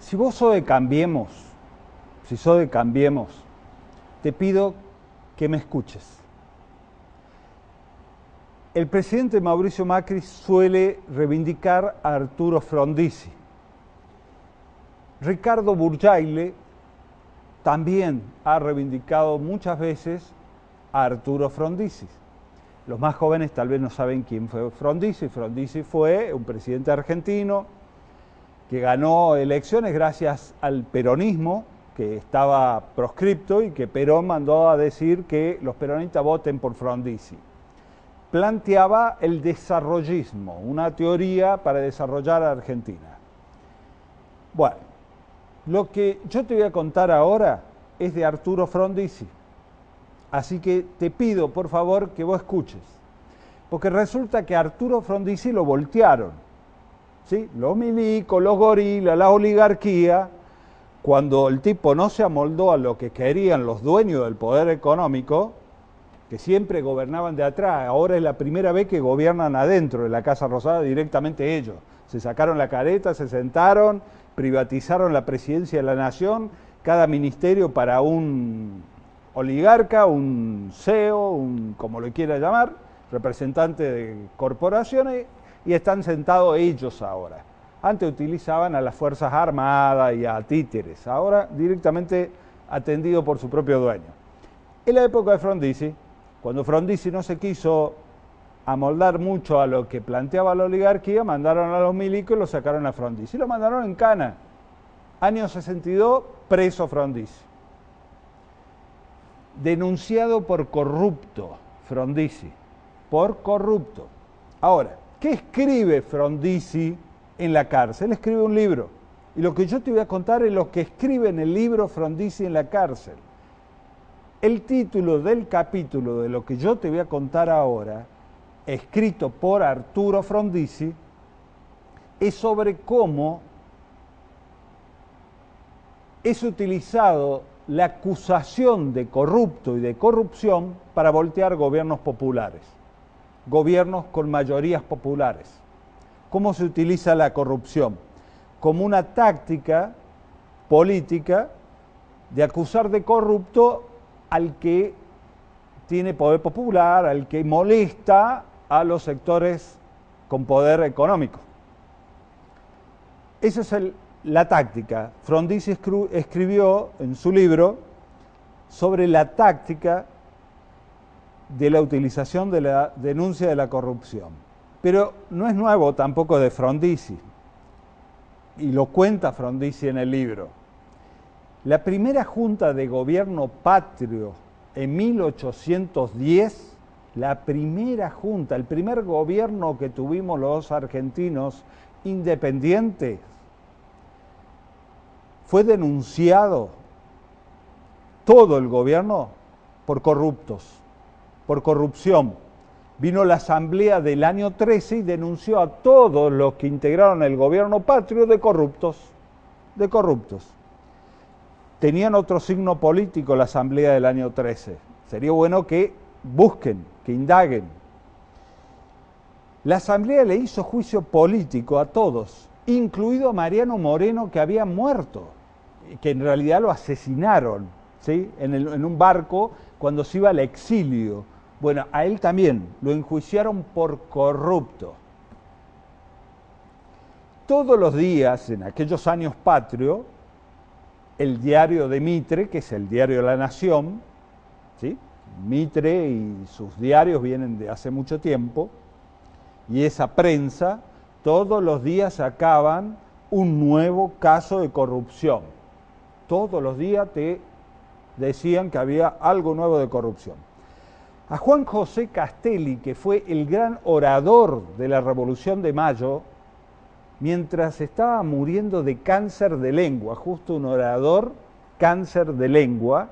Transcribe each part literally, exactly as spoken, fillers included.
Si vos sos de Cambiemos, si sos de Cambiemos, te pido que me escuches. El presidente Mauricio Macri suele reivindicar a Arturo Frondizi. Ricardo Balbín también ha reivindicado muchas veces a Arturo Frondizi. Los más jóvenes tal vez no saben quién fue Frondizi. Frondizi fue un presidente argentino que ganó elecciones gracias al peronismo, que estaba proscripto y que Perón mandó a decir que los peronistas voten por Frondizi. Planteaba el desarrollismo, una teoría para desarrollar a Argentina. Bueno, lo que yo te voy a contar ahora es de Arturo Frondizi. Así que te pido, por favor, que vos escuches. Porque resulta que a Arturo Frondizi lo voltearon, ¿sí? Los milicos, los gorilas, la oligarquía. Cuando el tipo no se amoldó a lo que querían los dueños del poder económico, que siempre gobernaban de atrás, ahora es la primera vez que gobiernan adentro de la Casa Rosada directamente ellos. Se sacaron la careta, se sentaron, privatizaron la presidencia de la nación, cada ministerio para un oligarca, un C E O, un, como lo quiera llamar, representante de corporaciones, y están sentados ellos ahora. Antes utilizaban a las Fuerzas Armadas y a títeres, ahora directamente atendido por su propio dueño. En la época de Frondizi, cuando Frondizi no se quiso amoldar mucho a lo que planteaba la oligarquía, mandaron a los milicos y lo sacaron a Frondizi. Lo mandaron en cana. Año sesenta y dos, preso Frondizi. Denunciado por corrupto, Frondizi, por corrupto. Ahora, ¿qué escribe Frondizi en la cárcel? Escribe un libro, y lo que yo te voy a contar es lo que escribe en el libro Frondizi en la cárcel. El título del capítulo de lo que yo te voy a contar ahora, escrito por Arturo Frondizi, es sobre cómo es utilizado la acusación de corrupto y de corrupción para voltear gobiernos populares, gobiernos con mayorías populares. ¿Cómo se utiliza la corrupción? Como una táctica política de acusar de corrupto al que tiene poder popular, al que molesta a los sectores con poder económico. Esa es el la táctica. Frondizi escribió en su libro sobre la táctica de la utilización de la denuncia de la corrupción. Pero no es nuevo tampoco de Frondizi, y lo cuenta Frondizi en el libro. La primera junta de gobierno patrio en mil ochocientos diez, la primera junta, el primer gobierno que tuvimos los argentinos independientes, fue denunciado todo el gobierno por corruptos, por corrupción. Vino la asamblea del año trece y denunció a todos los que integraron el gobierno patrio de corruptos, de corruptos. Tenían otro signo político la asamblea del año trece. Sería bueno que busquen, que indaguen. La asamblea le hizo juicio político a todos, incluido a Mariano Moreno, que había muerto, que en realidad lo asesinaron, ¿sí? en, el, en un barco cuando se iba al exilio. Bueno, a él también lo enjuiciaron por corrupto. Todos los días, en aquellos años patrio, el diario de Mitre, que es el diario de la Nación, ¿sí? Mitre y sus diarios vienen de hace mucho tiempo, y esa prensa, todos los días sacaban un nuevo caso de corrupción. Todos los días te decían que había algo nuevo de corrupción. A Juan José Castelli, que fue el gran orador de la Revolución de Mayo, mientras estaba muriendo de cáncer de lengua, justo un orador, cáncer de lengua,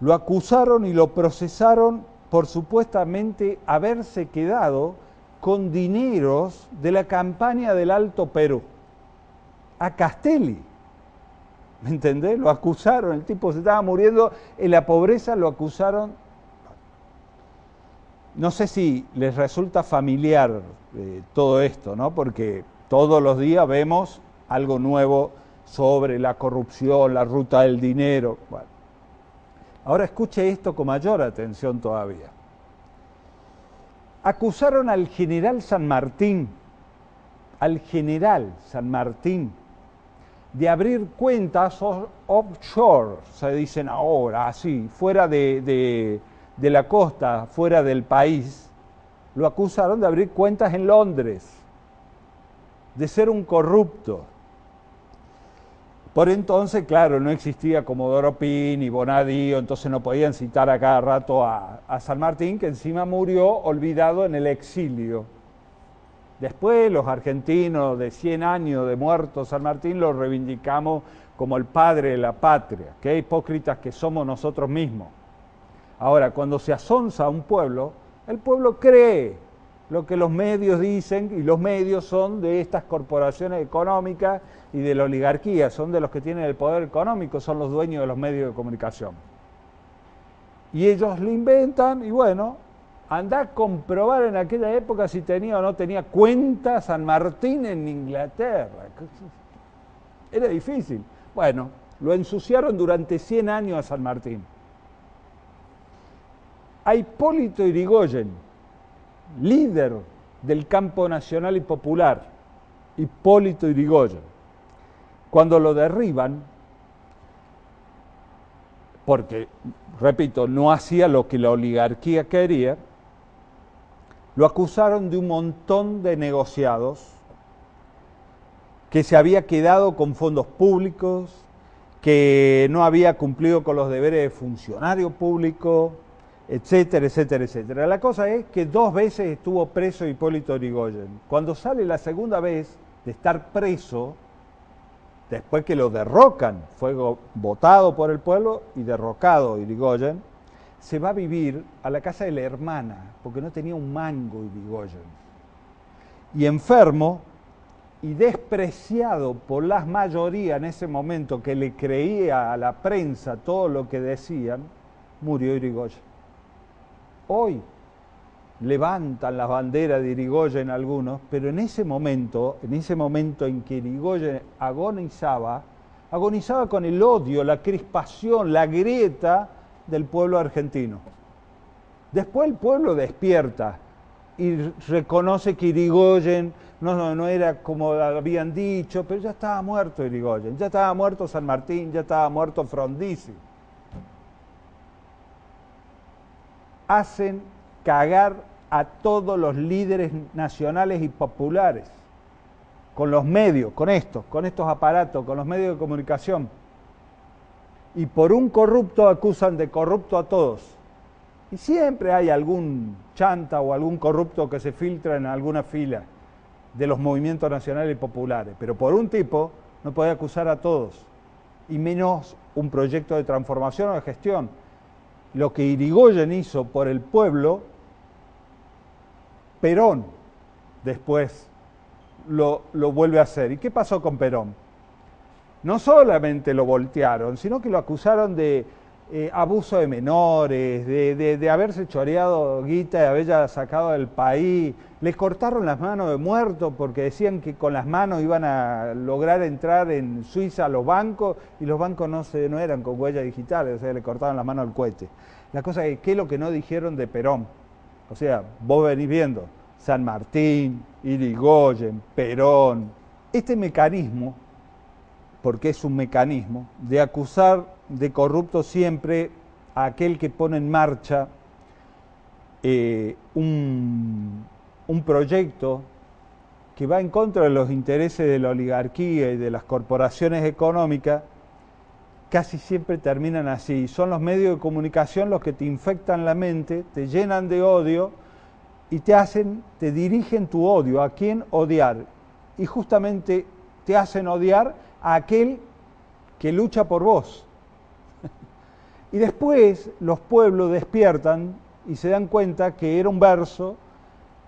lo acusaron y lo procesaron por supuestamente haberse quedado con dineros de la campaña del Alto Perú. A Castelli, ¿me entendés? Lo acusaron, el tipo se estaba muriendo en la pobreza, lo acusaron. No sé si les resulta familiar eh, todo esto, ¿no? Porque todos los días vemos algo nuevo sobre la corrupción, la ruta del dinero. Bueno, ahora escuche esto con mayor atención todavía. Acusaron al general San Martín, al general San Martín, de abrir cuentas offshore, se dicen ahora, así, fuera de, de, de la costa, fuera del país. Lo acusaron de abrir cuentas en Londres, de ser un corrupto. Por entonces, claro, no existía Comodoro Py ni Bonadío, entonces no podían citar a cada rato a, a San Martín, que encima murió olvidado en el exilio. Después los argentinos de cien años de muerto San Martín lo reivindicamos como el padre de la patria. Qué hipócritas que somos nosotros mismos. Ahora, cuando se asonza a un pueblo, el pueblo cree lo que los medios dicen, y los medios son de estas corporaciones económicas y de la oligarquía, son de los que tienen el poder económico, son los dueños de los medios de comunicación. Y ellos lo inventan y bueno, andá a comprobar en aquella época si tenía o no tenía cuenta San Martín en Inglaterra. Era difícil. Bueno, lo ensuciaron durante cien años a San Martín. A Hipólito Yrigoyen, líder del campo nacional y popular, Hipólito Yrigoyen, cuando lo derriban, porque, repito, no hacía lo que la oligarquía quería, lo acusaron de un montón de negociados, que se había quedado con fondos públicos, que no había cumplido con los deberes de funcionario público, etcétera, etcétera, etcétera. La cosa es que dos veces estuvo preso Hipólito Yrigoyen. Cuando sale la segunda vez de estar preso, después que lo derrocan, fue votado por el pueblo y derrocado Yrigoyen, se va a vivir a la casa de la hermana, porque no tenía un mango Yrigoyen. Y enfermo y despreciado por las mayorías en ese momento, que le creía a la prensa todo lo que decían, murió Yrigoyen. Hoy levantan las banderas de Yrigoyen algunos, pero en ese momento, en ese momento en que Yrigoyen agonizaba, agonizaba con el odio, la crispación, la grieta del pueblo argentino. Después el pueblo despierta y reconoce que Yrigoyen no, no, no era como habían dicho, pero ya estaba muerto Yrigoyen, ya estaba muerto San Martín, ya estaba muerto Frondizi. Hacen cagar a todos los líderes nacionales y populares con los medios, con estos, con estos aparatos, con los medios de comunicación. Y por un corrupto acusan de corrupto a todos. Y siempre hay algún chanta o algún corrupto que se filtra en alguna fila de los movimientos nacionales y populares. Pero por un tipo no puede acusar a todos, y menos un proyecto de transformación o de gestión. Lo que Yrigoyen hizo por el pueblo, Perón después lo, lo vuelve a hacer. ¿Y qué pasó con Perón? No solamente lo voltearon, sino que lo acusaron de eh, abuso de menores, de, de, de haberse choreado guita y haberla sacado del país. Les cortaron las manos de muerto porque decían que con las manos iban a lograr entrar en Suiza a los bancos, y los bancos no, se, no eran con huellas digitales, o sea, le cortaron las manos al cohete. La cosa es, ¿qué es lo que no dijeron de Perón? O sea, vos venís viendo, San Martín, Yrigoyen, Perón, este mecanismo, porque es un mecanismo, de acusar de corrupto siempre a aquel que pone en marcha eh, un, un proyecto que va en contra de los intereses de la oligarquía y de las corporaciones económicas, casi siempre terminan así. Son los medios de comunicación los que te infectan la mente, te llenan de odio y te hacen, te dirigen tu odio, a quién odiar. Y justamente te hacen odiar a aquel que lucha por vos. Y después los pueblos despiertan y se dan cuenta que era un verso,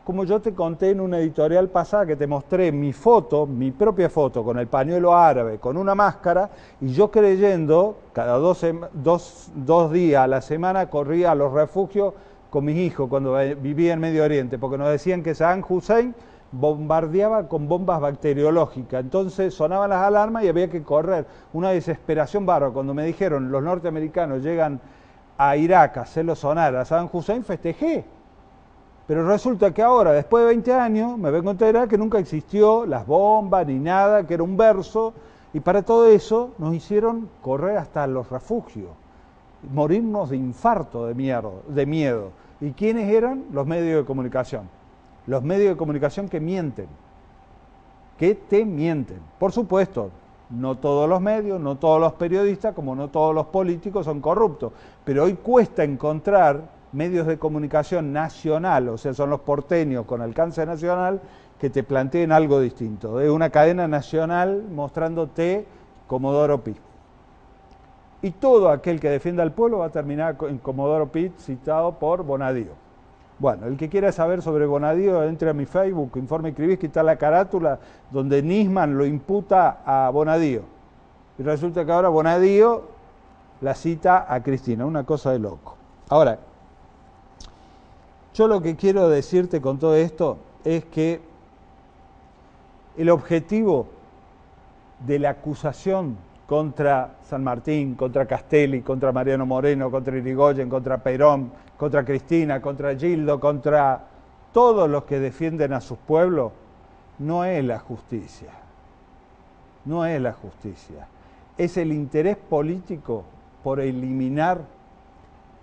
como yo te conté en una editorial pasada que te mostré mi foto, mi propia foto, con el pañuelo árabe, con una máscara, y yo creyendo, cada dos, dos, dos días a la semana corría a los refugios con mis hijos cuando vivía en Medio Oriente, porque nos decían que Saddam Hussein bombardeaba con bombas bacteriológicas, entonces sonaban las alarmas y había que correr. Una desesperación bárbara. Cuando me dijeron los norteamericanos llegan a Irak a hacerlo sonar a Saddam Hussein, festejé. Pero resulta que ahora, después de veinte años, me vengo a enterar que nunca existió las bombas ni nada, que era un verso, y para todo eso nos hicieron correr hasta los refugios, morirnos de infarto de miedo, de miedo. ¿Y quiénes eran? Los medios de comunicación. Los medios de comunicación que mienten, que te mienten. Por supuesto, no todos los medios, no todos los periodistas, como no todos los políticos son corruptos. Pero hoy cuesta encontrar medios de comunicación nacional, o sea, son los porteños con alcance nacional, que te planteen algo distinto. Es una cadena nacional mostrándote Comodoro Py. Y todo aquel que defienda al pueblo va a terminar en Comodoro Py, citado por Bonadío. Bueno, el que quiera saber sobre Bonadío, entre a mi Facebook, Informe Krivitsky, está la carátula donde Nisman lo imputa a Bonadío. Y resulta que ahora Bonadío la cita a Cristina, una cosa de loco. Ahora, yo lo que quiero decirte con todo esto es que el objetivo de la acusación contra San Martín, contra Castelli, contra Mariano Moreno, contra Yrigoyen, contra Perón, contra Cristina, contra Gildo, contra todos los que defienden a sus pueblos, no es la justicia, no es la justicia, es el interés político por eliminar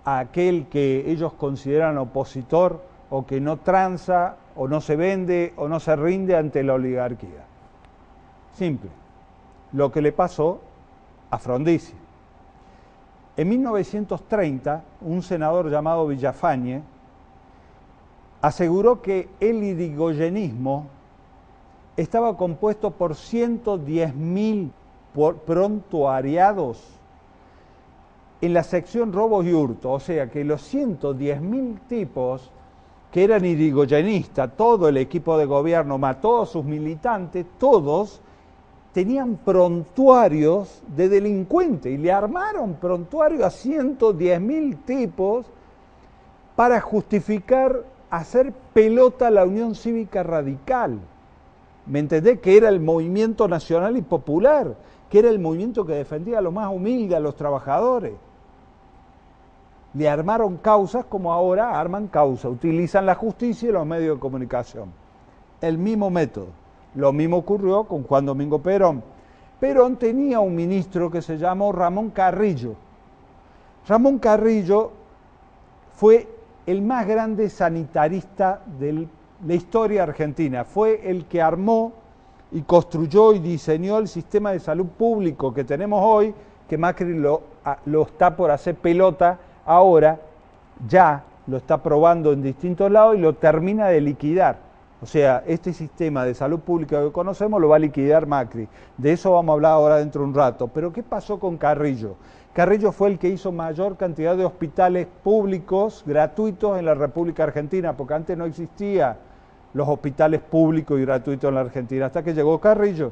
a aquel que ellos consideran opositor o que no tranza, o no se vende, o no se rinde ante la oligarquía. Simple, lo que le pasó a Frondizi. En mil novecientos treinta, un senador llamado Villafañe aseguró que el yrigoyenismo estaba compuesto por ciento diez mil prontuariados en la sección robos y hurto, o sea que los ciento diez mil tipos que eran yrigoyenistas, todo el equipo de gobierno más todos sus militantes, todos tenían prontuarios de delincuentes y le armaron prontuarios a ciento diez mil tipos para justificar hacer pelota a la Unión Cívica Radical. ¿Me entendés? Que era el movimiento nacional y popular, que era el movimiento que defendía a los más humildes, a los trabajadores. Le armaron causas como ahora arman causas, utilizan la justicia y los medios de comunicación. El mismo método. Lo mismo ocurrió con Juan Domingo Perón. Perón tenía un ministro que se llamó Ramón Carrillo. Ramón Carrillo fue el más grande sanitarista de la historia argentina. Fue el que armó y construyó y diseñó el sistema de salud público que tenemos hoy, que Macri lo, lo está por hacer pelota ahora, ya lo está probando en distintos lados y lo termina de liquidar. O sea, este sistema de salud pública que conocemos lo va a liquidar Macri. De eso vamos a hablar ahora dentro de un rato. Pero ¿qué pasó con Carrillo? Carrillo fue el que hizo mayor cantidad de hospitales públicos gratuitos en la República Argentina, porque antes no existía los hospitales públicos y gratuitos en la Argentina, hasta que llegó Carrillo.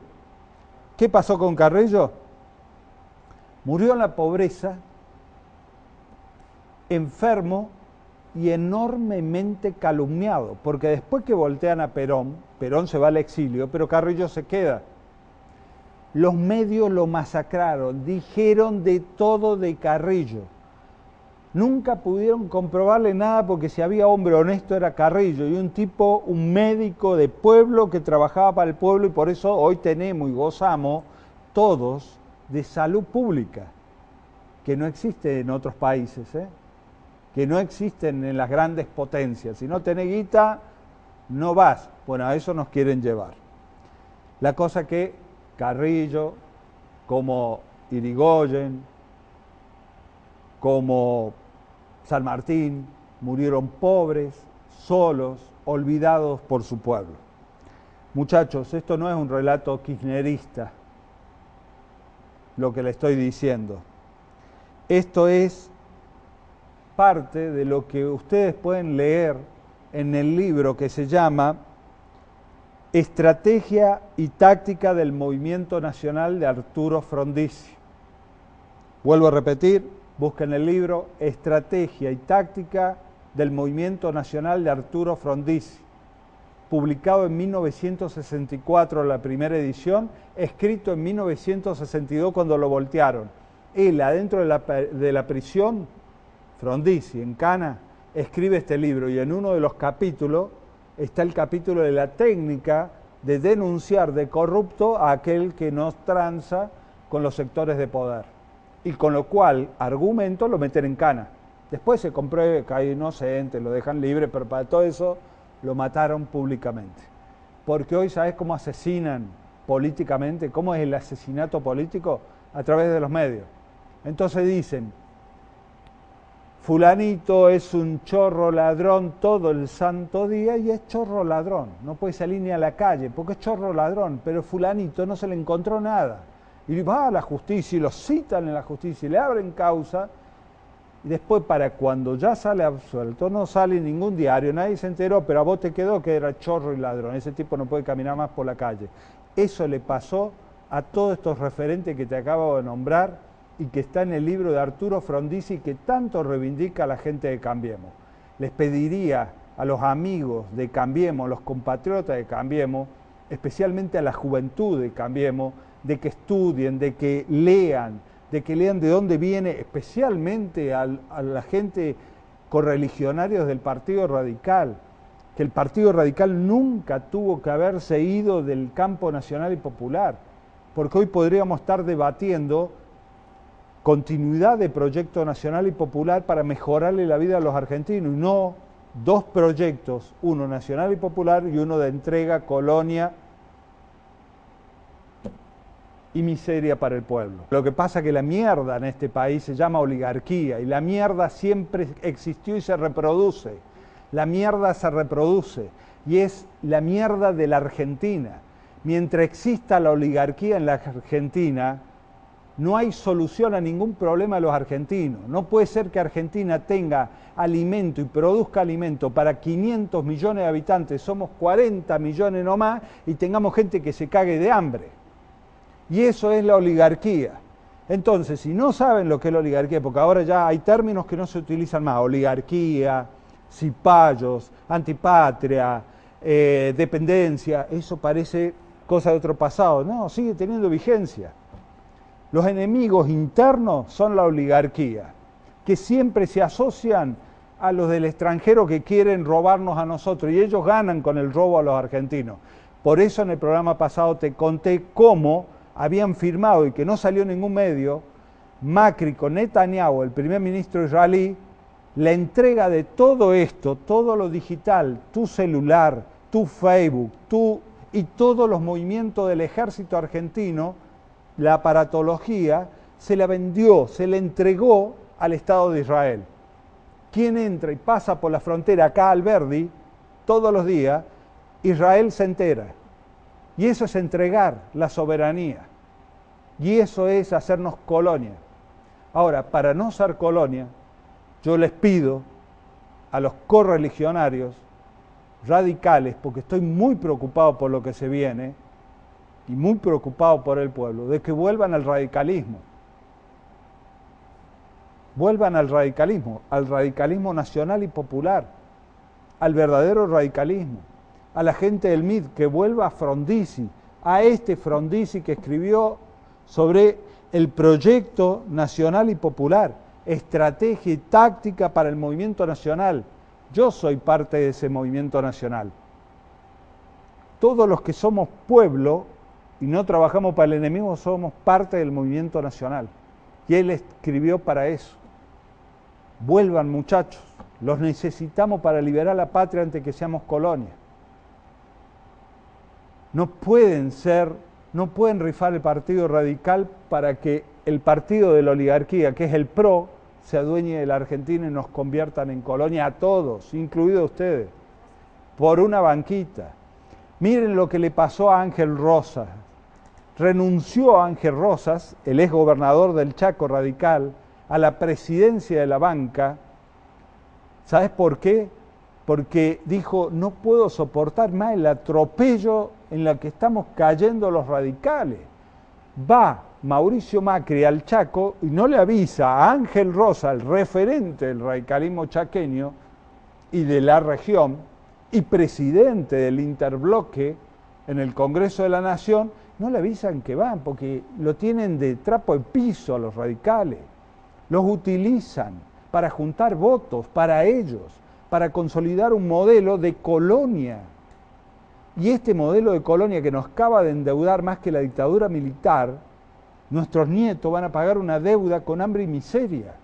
¿Qué pasó con Carrillo? Murió en la pobreza, enfermo, y enormemente calumniado, porque después que voltean a Perón, Perón se va al exilio, pero Carrillo se queda. Los medios lo masacraron, dijeron de todo de Carrillo. Nunca pudieron comprobarle nada porque si había hombre honesto era Carrillo, y un tipo, un médico de pueblo que trabajaba para el pueblo, y por eso hoy tenemos y gozamos todos de salud pública, que no existe en otros países, ¿eh? Que no existen en las grandes potencias. Si no tenés guita, no vas. Bueno, a eso nos quieren llevar. La cosa que Carrillo, como Yrigoyen, como San Martín, murieron pobres, solos, olvidados por su pueblo. Muchachos, esto no es un relato kirchnerista, lo que le estoy diciendo. Esto es parte de lo que ustedes pueden leer en el libro que se llama Estrategia y Táctica del Movimiento Nacional de Arturo Frondizi. Vuelvo a repetir, busquen el libro Estrategia y Táctica del Movimiento Nacional de Arturo Frondizi. publicado en mil novecientos sesenta y cuatro la primera edición, escrito en mil novecientos sesenta y dos cuando lo voltearon. Él, adentro de la, de la prisión, Frondizi, en Cana, escribe este libro, y en uno de los capítulos está el capítulo de la técnica de denunciar de corrupto a aquel que no tranza con los sectores de poder, y con lo cual, argumento, lo meten en cana. Después se compruebe que hay inocentes, lo dejan libre, pero para todo eso lo mataron públicamente. Porque hoy, ¿sabes cómo asesinan políticamente? ¿Cómo es el asesinato político? A través de los medios. Entonces dicen, fulanito es un chorro ladrón todo el santo día, y es chorro ladrón, no puede salir ni a la calle porque es chorro ladrón, pero fulanito no se le encontró nada. Y va a la justicia y lo citan en la justicia y le abren causa, y después para cuando ya sale absuelto no sale ningún diario, nadie se enteró, pero a vos te quedó que era chorro y ladrón, ese tipo no puede caminar más por la calle. Eso le pasó a todos estos referentes que te acabo de nombrar y que está en el libro de Arturo Frondizi, que tanto reivindica a la gente de Cambiemos. Les pediría a los amigos de Cambiemos, los compatriotas de Cambiemos, especialmente a la juventud de Cambiemos, de que estudien, de que lean, de que lean de dónde viene, especialmente al, a la gente correligionarios del Partido Radical, que el Partido Radical nunca tuvo que haberse ido del campo nacional y popular, porque hoy podríamos estar debatiendo continuidad de proyecto nacional y popular para mejorarle la vida a los argentinos, y no dos proyectos, uno nacional y popular y uno de entrega, colonia y miseria para el pueblo. Lo que pasa es que la mierda en este país se llama oligarquía, y la mierda siempre existió y se reproduce. La mierda se reproduce, y es la mierda de la Argentina. Mientras exista la oligarquía en la Argentina, no hay solución a ningún problema de los argentinos. No puede ser que Argentina tenga alimento y produzca alimento para quinientos millones de habitantes, somos cuarenta millones nomás, y tengamos gente que se cague de hambre. Y eso es la oligarquía. Entonces, si no saben lo que es la oligarquía, porque ahora ya hay términos que no se utilizan más, oligarquía, cipayos, antipatria, eh, dependencia, eso parece cosa de otro pasado. No, sigue teniendo vigencia. Los enemigos internos son la oligarquía, que siempre se asocian a los del extranjero que quieren robarnos a nosotros, y ellos ganan con el robo a los argentinos. Por eso en el programa pasado te conté cómo habían firmado, y que no salió en ningún medio, Macri con Netanyahu, el primer ministro israelí, la entrega de todo esto, todo lo digital, tu celular, tu Facebook, tu, y todos los movimientos del ejército argentino, la aparatología, se la vendió, se la entregó al Estado de Israel. Quien entra y pasa por la frontera acá al Alberdi todos los días, Israel se entera. Y eso es entregar la soberanía. Y eso es hacernos colonia. Ahora, para no ser colonia, yo les pido a los correligionarios radicales, porque estoy muy preocupado por lo que se viene, y muy preocupado por el pueblo, de que vuelvan al radicalismo. Vuelvan al radicalismo, al radicalismo nacional y popular, al verdadero radicalismo, a la gente del M I D, que vuelva a Frondizi, a este Frondizi que escribió sobre el proyecto nacional y popular, estrategia y táctica para el movimiento nacional. Yo soy parte de ese movimiento nacional. Todos los que somos pueblo y no trabajamos para el enemigo, somos parte del movimiento nacional. Y él escribió para eso. Vuelvan, muchachos, los necesitamos para liberar la patria antes que seamos colonia. No pueden ser, no pueden rifar el Partido Radical para que el partido de la oligarquía, que es el P R O, se adueñe de la Argentina y nos conviertan en colonia a todos, incluidos ustedes, por una banquita. Miren lo que le pasó a Ángel Rozas. Renunció a Ángel Rozas, el exgobernador del Chaco radical, a la presidencia de la banca. ¿Sabes por qué? Porque dijo, no puedo soportar más el atropello en la que estamos cayendo los radicales. Va Mauricio Macri al Chaco y no le avisa a Ángel Rozas, el referente del radicalismo chaqueño y de la región, y presidente del interbloque en el Congreso de la Nación, no le avisan que van, porque lo tienen de trapo de piso a los radicales. Los utilizan para juntar votos para ellos, para consolidar un modelo de colonia. Y este modelo de colonia que nos acaba de endeudar más que la dictadura militar, nuestros nietos van a pagar una deuda con hambre y miseria.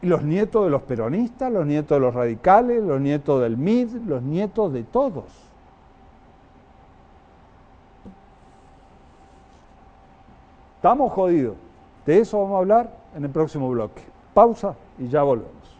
Y los nietos de los peronistas, los nietos de los radicales, los nietos del M I D, los nietos de todos. Estamos jodidos. De eso vamos a hablar en el próximo bloque. Pausa y ya volvemos.